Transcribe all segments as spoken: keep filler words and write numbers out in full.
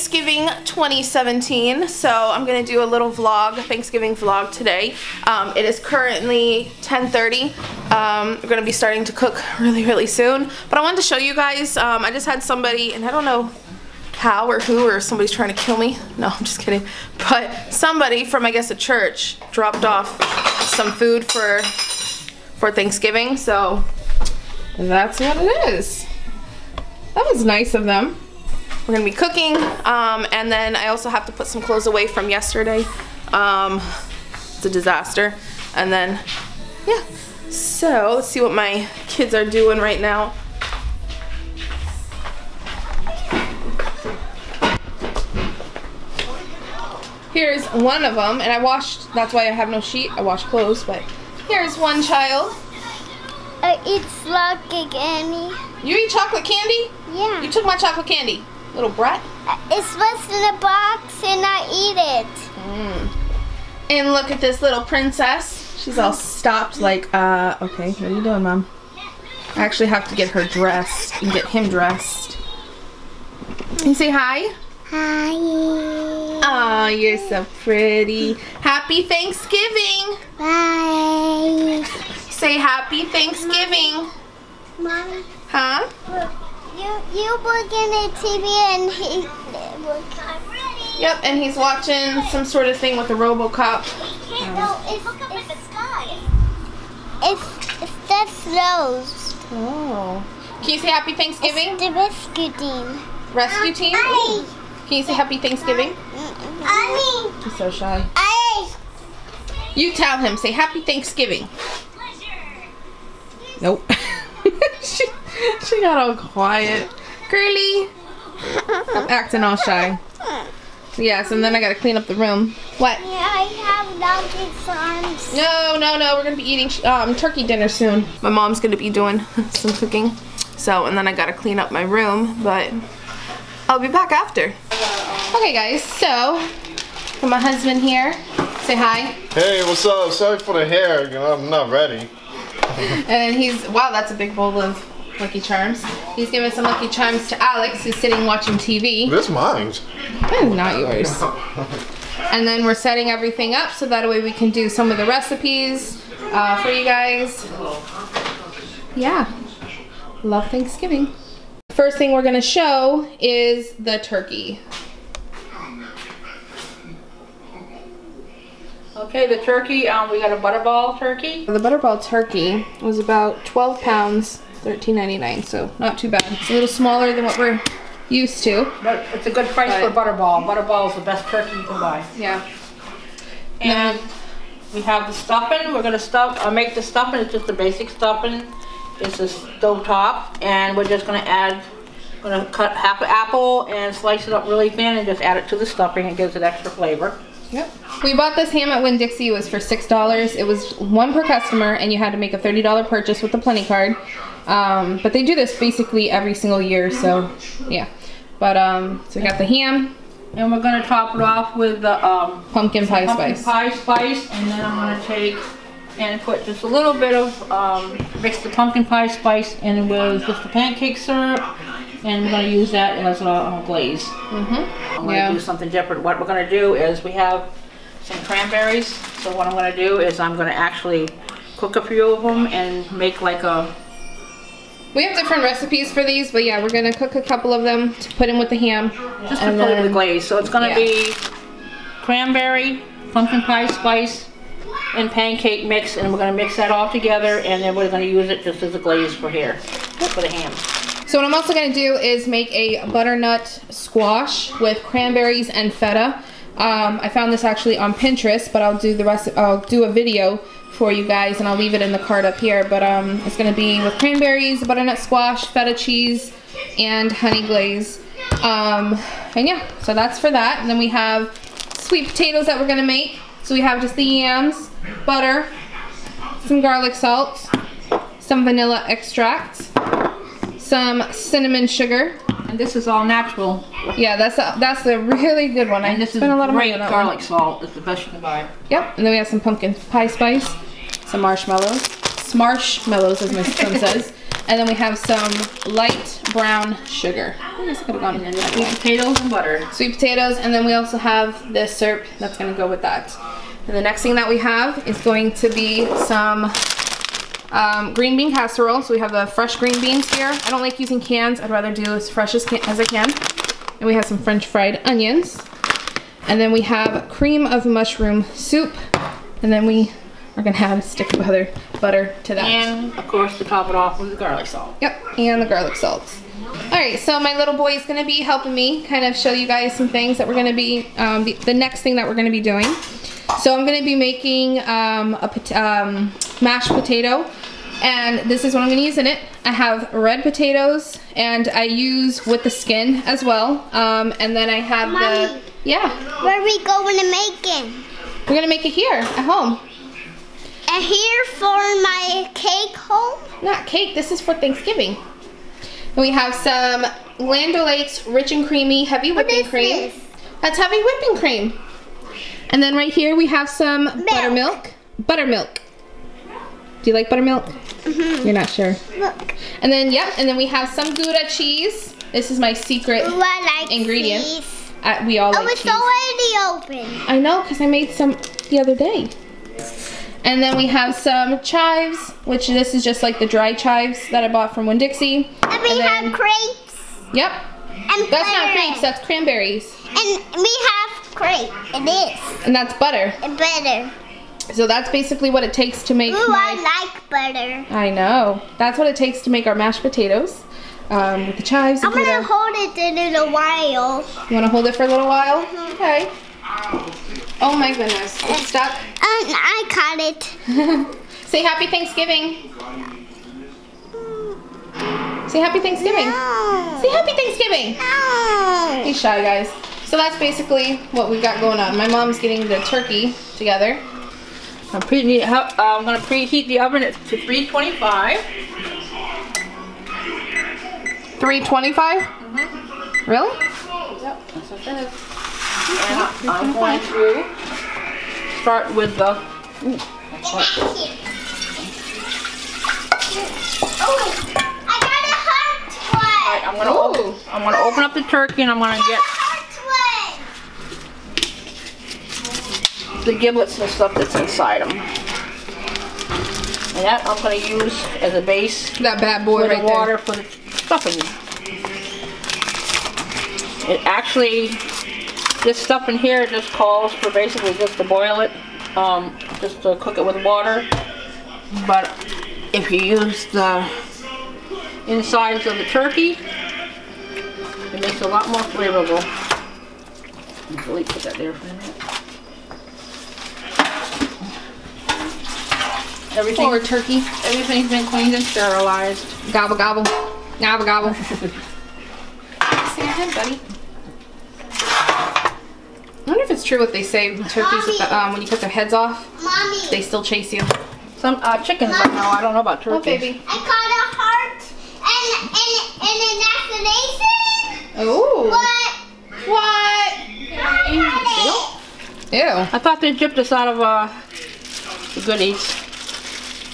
Thanksgiving twenty seventeen, so I'm gonna do a little vlog, Thanksgiving vlog today. Um, it is currently ten thirty. Um, we're gonna be starting to cook really, really soon. But I wanted to show you guys, um, I just had somebody, and I don't know how or who, or somebody's trying to kill me. No, I'm just kidding. But somebody from, I guess, a church dropped off some food for, for Thanksgiving, so that's what it is. That was nice of them. We're gonna be cooking, um, and then I also have to put some clothes away from yesterday. Um, it's a disaster. And then, yeah. So, let's see what my kids are doing right now. Here's one of them, and I washed, that's why I have no sheet. I wash clothes, but here's one child. I eat chocolate candy. You eat chocolate candy? Yeah. You took my chocolate candy. Little brat. It's what's in the box and I eat it. Mm. And look at this little princess. She's all stopped like, uh, okay, what are you doing, Mom? I actually have to get her dressed and get him dressed. Can you say hi? Hi. Oh, you're so pretty. Happy Thanksgiving. Bye. Say happy Thanksgiving. Mommy. Huh? You you look in the T V and he ready. Yep, and he's watching some sort of thing with a RoboCop. Um, no, it's look up at the sky. It's it's the flows. Oh. Can you say happy Thanksgiving? It's the rescue team. Rescue team? Ooh. Can you say happy Thanksgiving? I mean, he's so shy. I. You tell him, say happy Thanksgiving. Pleasure. Nope. she, she got all quiet. Girly. I'm acting all shy. Yes, and then I gotta clean up the room. What? Yeah, I have doggy arms. No, no, no. We're gonna be eating um, turkey dinner soon. My mom's gonna be doing some cooking. So, and then I gotta clean up my room, but I'll be back after. Okay, guys, so my husband here. Say hi. Hey, what's up? Sorry for the hair. I'm not ready. And then he's, wow, that's a big bowl of Lucky Charms. He's giving some Lucky Charms to Alex, who's sitting watching T V. That's mine. That is not yours. And then we're setting everything up so that way we can do some of the recipes uh, for you guys. Yeah. Love Thanksgiving. First thing we're going to show is the turkey. Okay, the turkey, um, we got a Butterball turkey. The Butterball turkey was about twelve pounds, thirteen ninety-nine, so not too bad. It's a little smaller than what we're used to. But it's a good price but, for Butterball. Butterball is the best turkey you can buy. Yeah. And no. we have the stuffing. We're going to stuff, uh, make the stuffing. It's just the basic stuffing. It's a stove top, and we're just going to add, going to cut half an apple and slice it up really thin and just add it to the stuffing. It gives it extra flavor. Yep. We bought this ham at Winn-Dixie. It was for six dollars. It was one per customer, and you had to make a thirty dollar purchase with the Plenty card. Um, but they do this basically every single year, so yeah. But um, so we got the ham, and we're gonna top it off with the um, pumpkin pie pumpkin spice. Pie spice, and then I'm gonna take and put just a little bit of um, mix the pumpkin pie spice in with just the pancake syrup. And we're going to use that as a glaze. Mm-hmm. I'm going yeah. to do something different. What we're going to do is we have some cranberries. So what I'm going to do is I'm going to actually cook a few of them and make like a... We have different recipes for these, but yeah, we're going to cook a couple of them to put in with the ham. Just to put in the glaze. So it's going to yeah. be cranberry, pumpkin pie spice, and pancake mix. And we're going to mix that all together, and then we're going to use it just as a glaze for here, for the ham. So what I'm also going to do is make a butternut squash with cranberries and feta. Um, I found this actually on Pinterest, but I'll do the rest. I'll do a video for you guys, and I'll leave it in the card up here. But um, it's going to be with cranberries, butternut squash, feta cheese, and honey glaze. Um, and yeah, so that's for that. And then we have sweet potatoes that we're going to make. So we have just the yams, butter, some garlic salt, some vanilla extract, some cinnamon sugar, and this is all natural. Yeah, that's a, that's a really good one. And I this spent is a lot of great money on garlic one. Salt. It's the best you can buy. Yep, and then we have some pumpkin pie spice, some marshmallows, marshmallows as my son says, And then we have some light brown sugar. I guess I could have gone in anyway. Sweet potatoes and butter. Sweet potatoes, and then we also have this syrup that's gonna go with that. And the next thing that we have is going to be some um, green bean casserole. So we have the fresh green beans here. I don't like using cans. I'd rather do as fresh as, can as I can. And we have some French fried onions. And then we have cream of mushroom soup. And then we are gonna have a stick of butter, butter to that. And of course to top it off with the garlic salt. Yep, and the garlic salts. All right, so my little boy is gonna be helping me kind of show you guys some things that we're gonna be, um, the, the next thing that we're gonna be doing. So I'm gonna be making um, a pot um, mashed potato, and this is what I'm gonna use in it. I have red potatoes, and I use with the skin as well. Um, and then I have Mommy, the, yeah. Where are we going to make it? We're gonna make it here at home. And here for my cake home? Not cake, this is for Thanksgiving. And we have some Land O'Lakes Rich and Creamy Heavy Whipping Cream. This? That's heavy whipping cream. And then right here we have some milk. buttermilk. Buttermilk. Do you like buttermilk? Mm-hmm. You're not sure. Look. And then, yep, and then we have some Gouda cheese. This is my secret Ooh, I like ingredient. Cheese. Uh, we all oh, like cheese. Oh, it's already open. I know, because I made some the other day. And then we have some chives, which this is just like the dry chives that I bought from Winn-Dixie. And we and then, have crepes. Yep. And that's not crepes, that's cranberries. And we have crepe. It is. And that's butter. And butter. So that's basically what it takes to make Ooh, my... I like butter. I know. That's what it takes to make our mashed potatoes um, with the chives. I'm going to hold it in a little while. You want to hold it for a little while? Mm-hmm. Okay. Oh my goodness. It's stuck. Um, I caught it. Say happy Thanksgiving. Say happy Thanksgiving. No. Say happy Thanksgiving. No. Be shy, guys. So that's basically what we've got going on. My mom's getting the turkey together. I'm, pre uh, I'm going to preheat the oven to three twenty-five. three twenty-five? Mm-hmm. Really? Yep, that's what that is. And I'm going to start with the. Ooh, oh, I got a hot one. All right, I'm gonna open, I'm gonna open up the turkey, and I'm gonna get the giblets and stuff that's inside them. And that I'm gonna use as a base. That bad boy right there. With the water for the stuffing. It actually. This stuff in here just calls for basically just to boil it, um, just to cook it with water. But if you use the insides of the turkey, it makes it a lot more flavorful. Let me put that there for a minute. Everything, Poor turkey. Everything's been cleaned and sterilized. Gobble, gobble. Gobble, gobble. Stand ahead, buddy. I wonder if it's true what they say turkeys with the, um, when you cut their heads off, Mommy. They still chase you. Some uh, chickens Mommy. Right now, I don't know about turkeys. Oh, baby. I caught a heart and, and, and an assassination. Oh. What? What? Ew. Ew. I thought they gypped us out of uh, the goodies.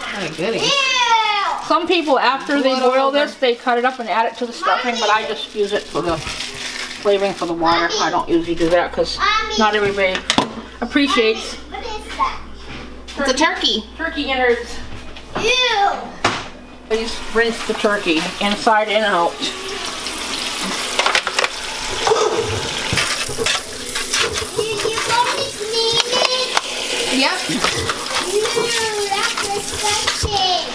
What a goodies. Ew. Some people, after Blood they boil over. This, they cut it up and add it to the stuffing, Mommy. But I just use it for the... flavoring for the water. Mommy. I don't usually do that because not everybody appreciates. Mommy, what is that? Turkey. It's a turkey. Turkey innards. Ew. Please rinse the turkey inside and out. Did you want to clean it? Yep. Ew, that's disgusting.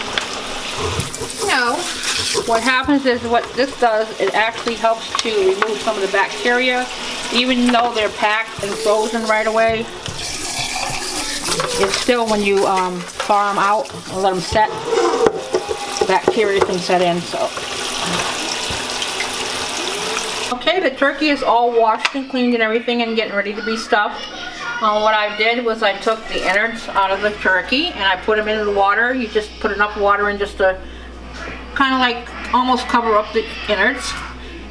No. What happens is what this does, it actually helps to remove some of the bacteria, even though they're packed and frozen right away. It's still when you um, thaw them out and let them set, bacteria can set in. So, okay, the turkey is all washed and cleaned and everything, and getting ready to be stuffed. Uh, what I did was I took the innards out of the turkey and I put them into the water. You just put enough water in just to kind of like almost cover up the innards,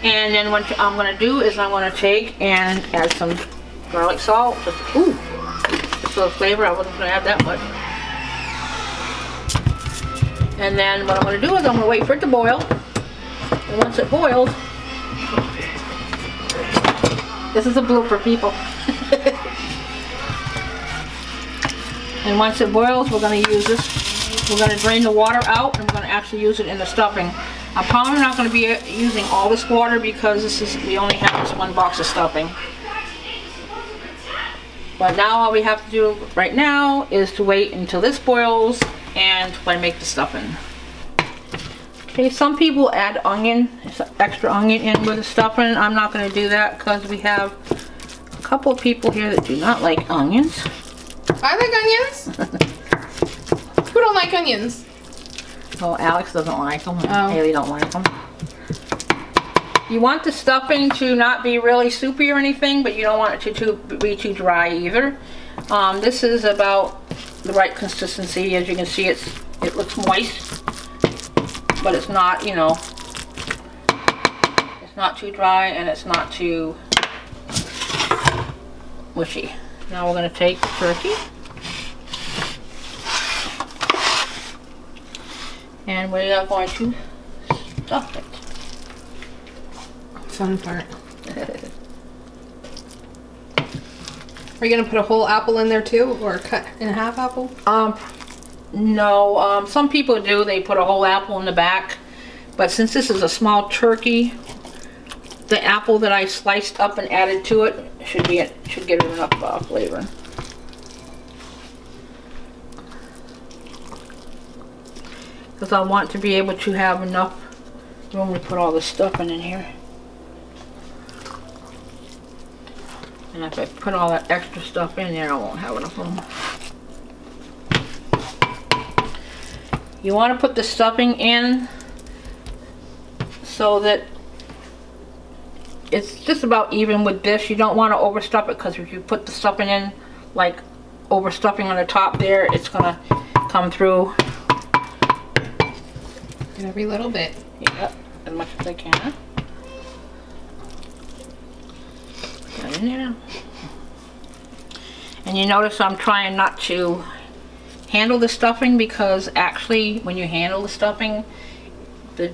and then what I'm going to do is I'm going to take and add some garlic salt, just, ooh, just a little flavor. I wasn't going to add that much. And then what I'm going to do is I'm going to wait for it to boil. And once it boils, this is a blooper, people. And once it boils, we're going to use this. We're going to drain the water out, and we're going to actually use it in the stuffing. I'm probably not going to be using all this water because this is we only have this one box of stuffing. But now all we have to do right now is to wait until this boils and I make the stuffing. Okay, some people add onion, extra onion in with the stuffing. I'm not going to do that because we have a couple of people here that do not like onions. I like onions. Who don't like onions? Oh, Alex doesn't like them. Oh. Haley don't like them. You want the stuffing to not be really soupy or anything, but you don't want it to too, be too dry either. Um, this is about the right consistency. As you can see, it's it looks moist, but it's not, you know, it's not too dry and it's not too mushy. Now we're going to take the turkey. And we are going to stuff it. Fun part. Are you gonna put a whole apple in there too, or cut in half apple? Um, no. Um, some people do. They put a whole apple in the back, but since this is a small turkey, the apple that I sliced up and added to it should be it should give it enough uh, flavor. Because I want to be able to have enough room to put all the stuffing in here. And if I put all that extra stuff in there, I won't have enough room. You want to put the stuffing in so that it's just about even with this. You don't want to overstuff it because if you put the stuffing in, like overstuffing on the top there, it's going to come through. Every little bit. Yep, as much as I can. Put that in there. And you notice I'm trying not to handle the stuffing because actually when you handle the stuffing, the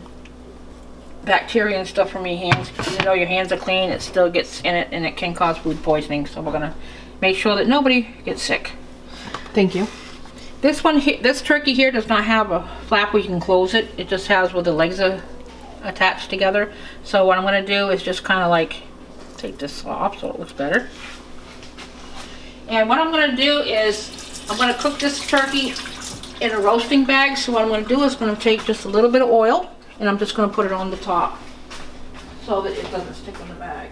bacteria and stuff from your hands, even though your hands are clean, it still gets in it and it can cause food poisoning. So we're going to make sure that nobody gets sick. Thank you. This one, this turkey here does not have a flap where you can close it. It just has where the legs are attached together. So what I'm going to do is just kind of like take this off so it looks better. And what I'm going to do is I'm going to cook this turkey in a roasting bag. So what I'm going to do is going to take just a little bit of oil and I'm just going to put it on the top so that it doesn't stick in the bag.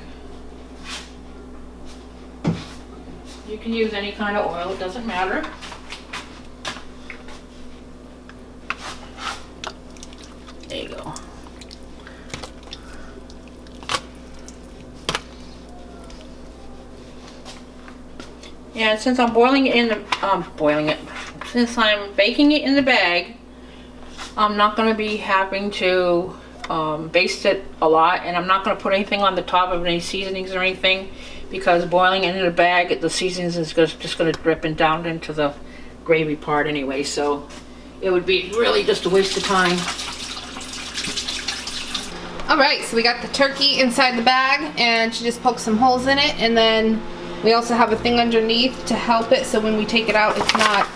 You can use any kind of oil, it doesn't matter. There you go. And since I'm boiling it in the, um, boiling it, since I'm baking it in the bag, I'm not going to be having to um, baste it a lot, and I'm not going to put anything on the top of any seasonings or anything because boiling it in the bag, the seasonings is just going to drip and down into the gravy part anyway. So it would be really just a waste of time. Alright, so we got the turkey inside the bag and she just poked some holes in it, and then we also have a thing underneath to help it so when we take it out it's not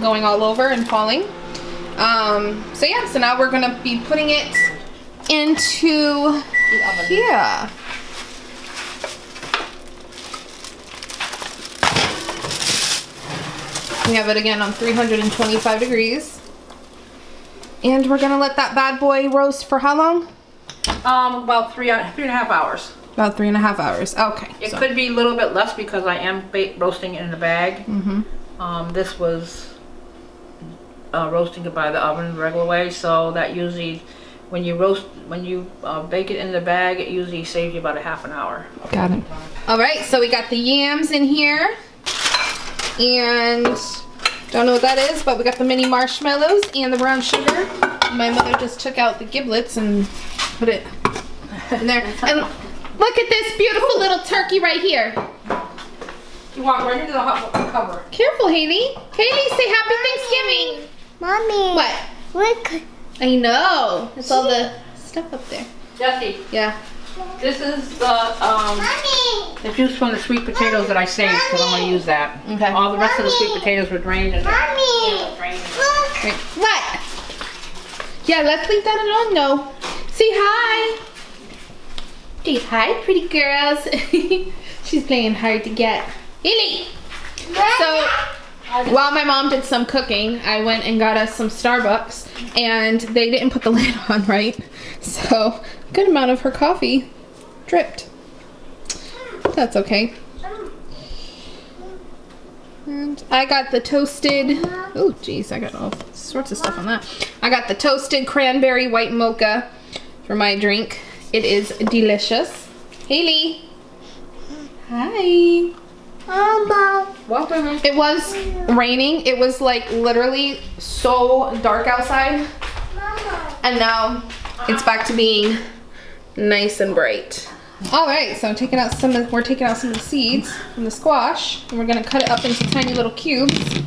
going all over and falling. Um, so yeah, so now we're going to be putting it into the oven. Yeah. We have it again on three hundred twenty-five degrees. And we're going to let that bad boy roast for how long? Um, about three, three and a half hours. About three and a half hours. Okay. It so. could be a little bit less because I am roasting it in a bag. Mm-hmm. Um, this was uh, roasting it by the oven the regular way, so that usually, when you roast, when you uh, bake it in the bag, it usually saves you about a half an hour. Got it. All right, so we got the yams in here, and don't know what that is, but we got the mini marshmallows and the brown sugar. My mother just took out the giblets and put it in there. And look at this beautiful little turkey right here. You walk right into the hot cover. Careful, Haley. Haley, say happy Mommy. Thanksgiving. Mommy. What? Look. I know. It's all the stuff up there. Jesse. Yeah. This is the um Mommy. the juice from the sweet potatoes that I saved, because I'm gonna use that. Okay. All the rest Mommy. of the sweet potatoes were drained. And Mommy, yeah, drained. Look. Wait, what? Yeah, let's leave that alone though. Say hi. Say hi, pretty girls. She's playing hard to get. Lily. So while my mom did some cooking, I went and got us some Starbucks, and they didn't put the lid on right, so a good amount of her coffee dripped. That's okay. And I got the toasted, oh geez, I got all sorts of stuff on that. I got the toasted cranberry white mocha for my drink. It is delicious. Haley. Hi. It was raining. It was like literally so dark outside, and now it's back to being nice and bright. All right, so I'm taking out some of, we're taking out some of the seeds from the squash, and we're gonna cut it up into tiny little cubes.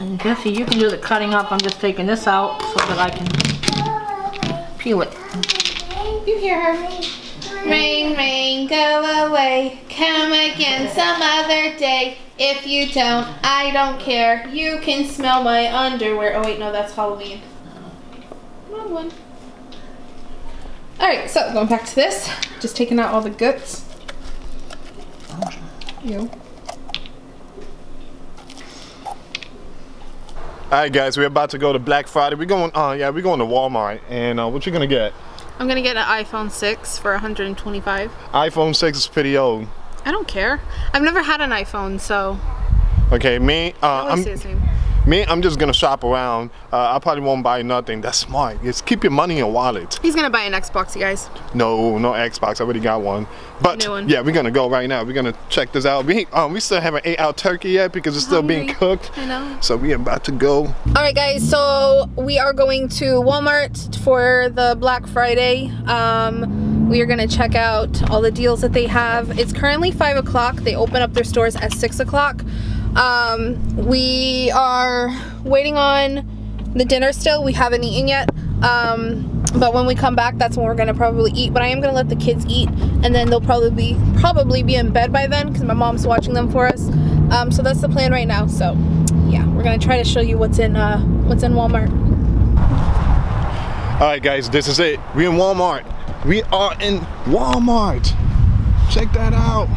And Jesse, you can do the cutting up. I'm just taking this out so that I can peel it. You hear her? Rain, rain, go away. Come again some other day. If you don't, I don't care. You can smell my underwear. Oh wait, no, that's Halloween. Wrong one. All right, so going back to this. Just taking out all the guts. Ew. All right, guys, we're about to go to Black Friday. We're going, uh, yeah, we're going to Walmart, and uh, what you gonna get? I'm gonna get an iPhone six for one hundred twenty-five dollars. iPhone six is pretty old. I don't care. I've never had an iPhone, so. Okay, me, uh, I'm, me, I'm just gonna shop around. Uh, I probably won't buy nothing. That's smart. Just keep your money in your wallet. He's gonna buy an Xbox, you guys. No, no Xbox. I already got one. But one. yeah, we're gonna go right now. We're gonna check this out. We um, we still haven't ate our turkey yet because it's still Hungry. being cooked. I know. So we're about to go. All right, guys. So we are going to Walmart for the Black Friday. Um, we are gonna check out all the deals that they have. It's currently five o'clock. They open up their stores at six o'clock. Um, we are waiting on the dinner still. We haven't eaten yet. Um, but when we come back, that's when we're gonna probably eat. But I am gonna let the kids eat, and then they'll probably be, probably be in bed by then, because my mom's watching them for us. Um, so that's the plan right now. So yeah, we're gonna try to show you what's in uh, what's in Walmart. All right, guys, this is it. We're in Walmart. We are in Walmart. Check that out.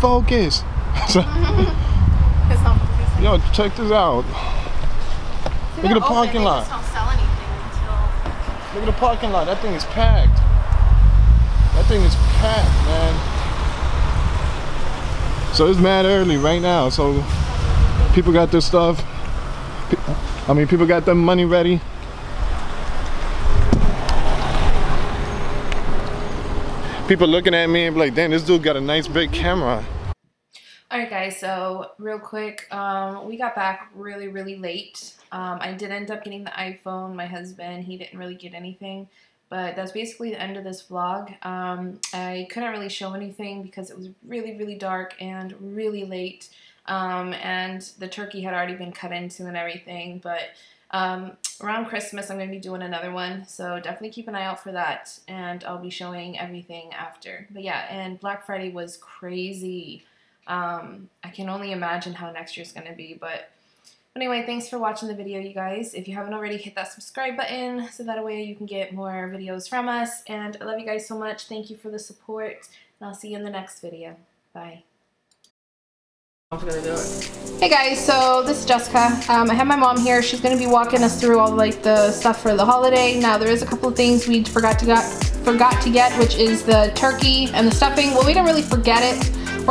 Focus. It's not focusing. Yo, check this out. Look at the parking lot. They just don't sell anything until... Look at the parking lot. That thing is packed. That thing is packed, man. So it's mad early right now. So people got their stuff. I mean, people got their money ready. People looking at me and be like, damn, this dude got a nice big camera. All right, guys, so real quick, um, we got back really, really late. Um, I did end up getting the iPhone. My husband, he didn't really get anything, but that's basically the end of this vlog. Um, I couldn't really show anything because it was really, really dark and really late, um, and the turkey had already been cut into and everything, but Um, around Christmas I'm going to be doing another one, so definitely keep an eye out for that, and I'll be showing everything after. But yeah, and Black Friday was crazy. Um, I can only imagine how next year's going to be, but anyway, thanks for watching the video, you guys. If you haven't already, hit that subscribe button, so that way you can get more videos from us, and I love you guys so much. Thank you for the support, and I'll see you in the next video. Bye. Hey guys, so this is Jessica. Um, I have my mom here. She's gonna be walking us through all like the stuff for the holiday. Now there is a couple of things we forgot to got forgot to get, which is the turkey and the stuffing. Well, we didn't really forget it.